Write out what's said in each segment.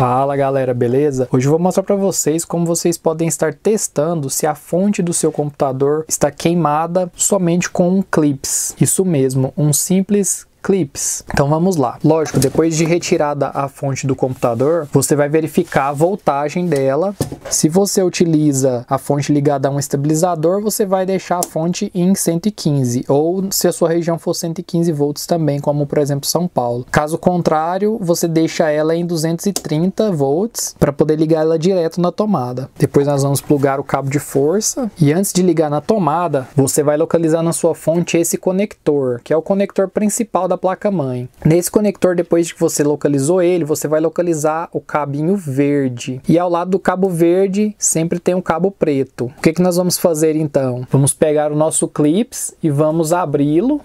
Fala galera, beleza? Hoje eu vou mostrar para vocês como vocês podem estar testando se a fonte do seu computador está queimada somente com um clips. Isso mesmo, um simples clips. Então vamos lá. Lógico, depois de retirada a fonte do computador, você vai verificar a voltagem dela. Se você utiliza a fonte ligada a um estabilizador, você vai deixar a fonte em 115, ou se a sua região for 115 volts também, como por exemplo São Paulo. Caso contrário, você deixa ela em 230 volts para poder ligar ela direto na tomada. Depois nós vamos plugar o cabo de força e antes de ligar na tomada, você vai localizar na sua fonte esse conector, que é o conector principal da placa-mãe. Nesse conector, depois que você localizou ele, você vai localizar o cabinho verde. E ao lado do cabo verde, sempre tem um cabo preto. O que que nós vamos fazer então? Vamos pegar o nosso clips e vamos abri-lo.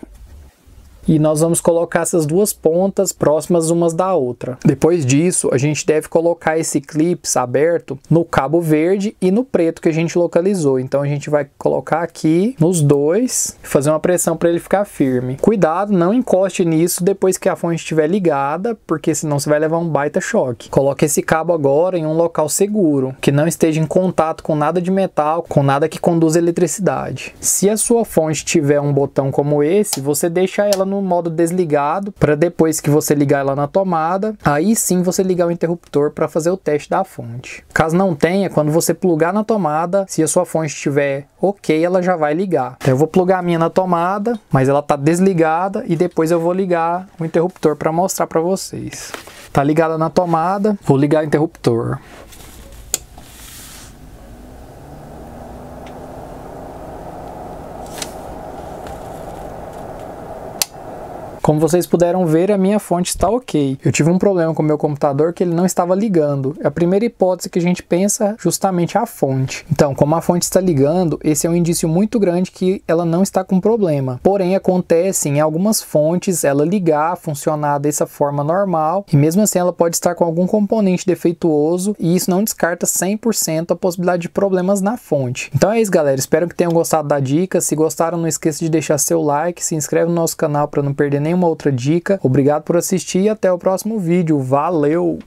E nós vamos colocar essas duas pontas próximas umas da outra. Depois disso, a gente deve colocar esse clips aberto no cabo verde e no preto que a gente localizou. Então a gente vai colocar aqui nos dois, fazer uma pressão para ele ficar firme. Cuidado, não encoste nisso depois que a fonte estiver ligada, porque senão você vai levar um baita choque. Coloque esse cabo agora em um local seguro, que não esteja em contato com nada de metal, com nada que conduza eletricidade. Se a sua fonte tiver um botão como esse, você deixa ela no modo desligado, para depois que você ligar ela na tomada, aí sim você ligar o interruptor para fazer o teste da fonte. Caso não tenha, quando você plugar na tomada, se a sua fonte estiver ok, ela já vai ligar. Então eu vou plugar a minha na tomada, mas ela tá desligada e depois eu vou ligar o interruptor para mostrar para vocês. Tá ligada na tomada, vou ligar o interruptor. Como vocês puderam ver, a minha fonte está ok. Eu tive um problema com o meu computador que ele não estava ligando. A primeira hipótese que a gente pensa justamente é a fonte. Então, como a fonte está ligando, esse é um indício muito grande que ela não está com problema. Porém, acontece em algumas fontes ela ligar, funcionar dessa forma normal, e mesmo assim ela pode estar com algum componente defeituoso, e isso não descarta 100% a possibilidade de problemas na fonte. Então é isso, galera. Espero que tenham gostado da dica. Se gostaram, não esqueça de deixar seu like, se inscreve no nosso canal para não perder nenhuma outra dica. Obrigado por assistir e até o próximo vídeo. Valeu!